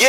Yeah.